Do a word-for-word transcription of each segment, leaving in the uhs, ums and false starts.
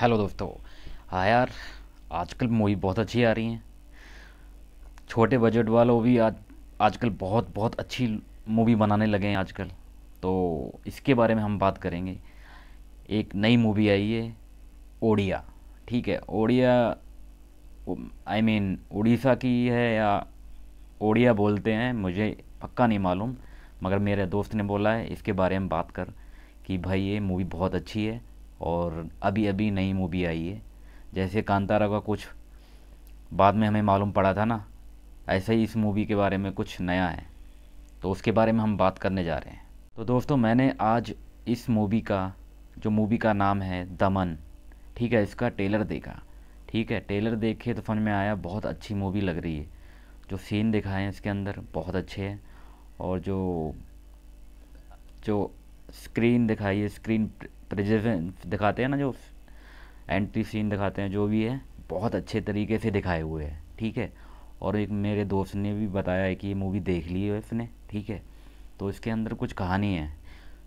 Hello दोस्तों। हाँ यार, आजकल मूवी बहुत अच्छी आ रही हैं। छोटे बजट वालों भी आज आजकल बहुत बहुत अच्छी मूवी बनाने लगे हैं आजकल। तो इसके बारे में हम बात करेंगे। एक नई मूवी आई है ओडिया, ठीक है। ओडिया आई मीन उड़ीसा की है या ओडिया बोलते हैं, मुझे पक्का नहीं मालूम, मगर मेरे दोस्त ने बोला है इसके बारे में बात कर कि भाई ये मूवी बहुत अच्छी है और अभी अभी नई मूवी आई है। जैसे कांतारा का कुछ बाद में हमें मालूम पड़ा था ना, ऐसे ही इस मूवी के बारे में कुछ नया है, तो उसके बारे में हम बात करने जा रहे हैं। तो दोस्तों, मैंने आज इस मूवी का जो मूवी का नाम है दमन, ठीक है, इसका ट्रेलर देखा। ठीक है, ट्रेलर देखे तो समझ में आया बहुत अच्छी मूवी लग रही है। जो सीन दिखाए हैं इसके अंदर बहुत अच्छे हैं, और जो जो स्क्रीन दिखाई है, स्क्रीन प्रेजेंट दिखाते हैं ना, जो एंट्री सीन दिखाते हैं, जो भी है बहुत अच्छे तरीके से दिखाए हुए हैं, ठीक है। और एक मेरे दोस्त ने भी बताया है कि ये मूवी देख ली है इसने, ठीक है। तो इसके अंदर कुछ कहानी है,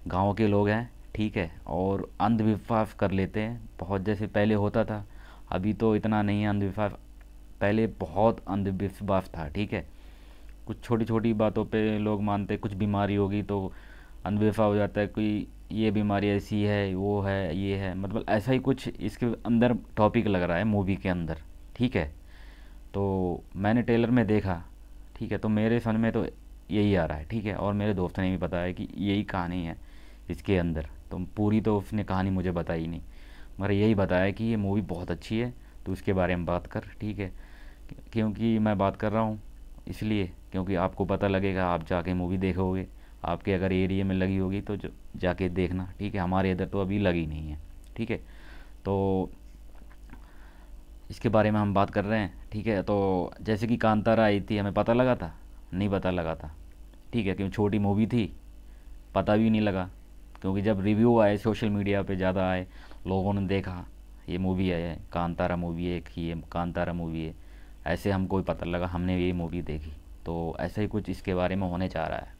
गांव के लोग हैं, ठीक है, और अंधविश्वास कर लेते हैं बहुत। जैसे पहले होता था, अभी तो इतना नहीं है अंधविश्वास, पहले बहुत अंधविश्वास था, ठीक है। कुछ छोटी छोटी बातों पे लोग मानते, कुछ बीमारी होगी तो अंधविश्वास हो जाता है, कोई ये बीमारी ऐसी है, वो है, ये है, मतलब ऐसा ही कुछ इसके अंदर टॉपिक लग रहा है मूवी के अंदर, ठीक है। तो मैंने ट्रेलर में देखा, ठीक है, तो मेरे समझ में तो यही आ रहा है, ठीक है। और मेरे दोस्त ने भी बताया कि यही कहानी है इसके अंदर। तो पूरी तो उसने कहानी मुझे बताई नहीं, मगर यही बताया कि ये मूवी बहुत अच्छी है, तो उसके बारे में बात कर, ठीक है। क्योंकि मैं बात कर रहा हूँ इसलिए क्योंकि आपको पता लगेगा, आप जाके मूवी देखोगे, आपके अगर एरिया में लगी होगी तो जाके देखना, ठीक है। हमारे इधर तो अभी लगी नहीं है, ठीक है। तो इसके बारे में हम बात कर रहे हैं, ठीक है। तो जैसे कि कांतारा आई थी, हमें पता लगा था? नहीं पता लगा था, ठीक है, क्योंकि छोटी मूवी थी, पता भी नहीं लगा। क्योंकि जब रिव्यू आए सोशल मीडिया पे ज़्यादा आए, लोगों ने देखा ये मूवी है, कांतारा मूवी है, कि ये कांतारा मूवी है, ऐसे हमको भी पता लगा, हमने ये मूवी देखी। तो ऐसा ही कुछ इसके बारे में होने जा रहा है।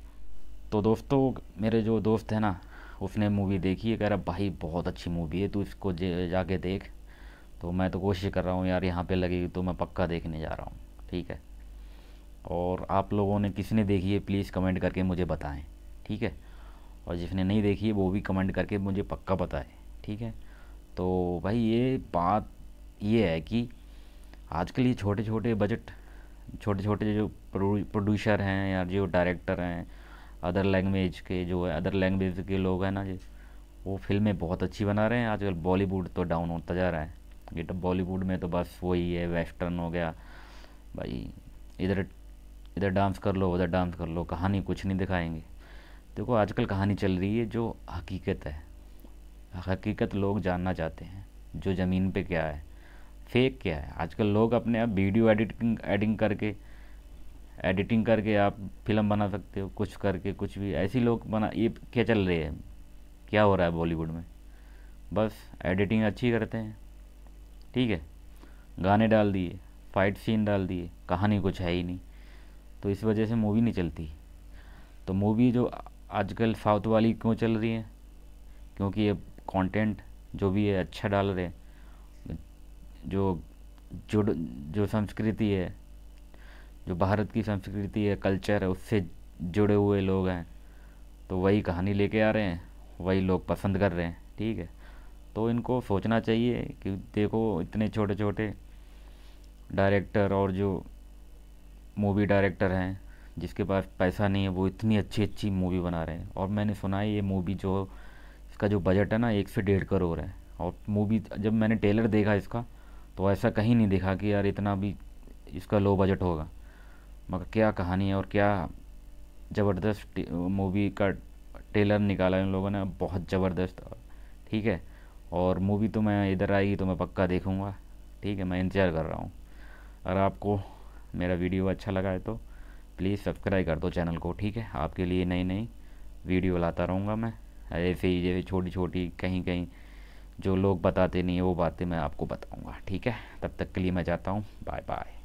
तो दोस्तों, मेरे जो दोस्त है ना, उसने मूवी देखी है, कह रहा भाई बहुत अच्छी मूवी है, तू इसको जाके देख। तो मैं तो कोशिश कर रहा हूँ यार, यहाँ पे लगेगी तो मैं पक्का देखने जा रहा हूँ, ठीक है। और आप लोगों ने किसने देखी है प्लीज़ कमेंट करके मुझे बताएं, ठीक है। और जिसने नहीं देखी है वो भी कमेंट करके मुझे पक्का बताएं, ठीक है। तो भाई ये बात ये है कि आजकल ये छोटे छोटे बजट, छोटे छोटे जो प्रोड्यूसर हैं या जो डायरेक्टर हैं, अदर लैंग्वेज के जो है, अदर लैंग्वेज के लोग हैं ना जी, वो फिल्में बहुत अच्छी बना रहे हैं आजकल। बॉलीवुड तो डाउन होता जा रहा है, ये तो बॉलीवुड में तो बस वही है, वेस्टर्न हो गया भाई, इधर इधर डांस कर लो, उधर डांस कर लो, कहानी कुछ नहीं दिखाएंगे। देखो आजकल कहानी चल रही है जो हकीकत है, हकीकत लोग जानना चाहते हैं, जो ज़मीन पे क्या है, फेक क्या है। आजकल लोग अपने आप वीडियो एडिटिंग एडिंग करके एडिटिंग करके आप फिल्म बना सकते हो, कुछ करके कुछ भी, ऐसी लोग बना। ये क्या चल रही है, क्या हो रहा है बॉलीवुड में, बस एडिटिंग अच्छी करते हैं, ठीक है, गाने डाल दिए, फाइट सीन डाल दिए, कहानी कुछ है ही नहीं, तो इस वजह से मूवी नहीं चलती। तो मूवी जो आजकल साउथ वाली क्यों चल रही है, क्योंकि ये कंटेंट जो भी है अच्छा डाल रहे हैं, जो जो जो संस्कृति है, जो भारत की संस्कृति है, कल्चर है, उससे जुड़े हुए लोग हैं, तो वही कहानी लेके आ रहे हैं, वही लोग पसंद कर रहे हैं, ठीक है। तो इनको सोचना चाहिए कि देखो इतने छोटे छोटे डायरेक्टर और जो मूवी डायरेक्टर हैं जिसके पास पैसा नहीं है, वो इतनी अच्छी अच्छी मूवी बना रहे हैं। और मैंने सुना है ये मूवी जो इसका जो बजट है ना, एक से डेढ़ करोड़ है। और मूवी जब मैंने ट्रेलर देखा इसका, तो ऐसा कहीं नहीं देखा कि यार इतना भी इसका लो बजट होगा, मगर क्या कहानी है और क्या ज़बरदस्त मूवी का ट्रेलर निकाला इन लोगों ने, बहुत ज़बरदस्त, ठीक है। और मूवी तो मैं इधर आएगी तो मैं पक्का देखूंगा, ठीक है, मैं इंतज़ार कर रहा हूँ। अगर आपको मेरा वीडियो अच्छा लगा है तो प्लीज़ सब्सक्राइब कर दो चैनल को, ठीक है। आपके लिए नई नई वीडियो लाता रहूँगा मैं, ऐसे ही जैसे छोटी छोटी कहीं कहीं जो लोग बताते नहीं है वो बातें मैं आपको बताऊँगा, ठीक है। तब तक के लिए मैं जाता हूँ, बाय बाय।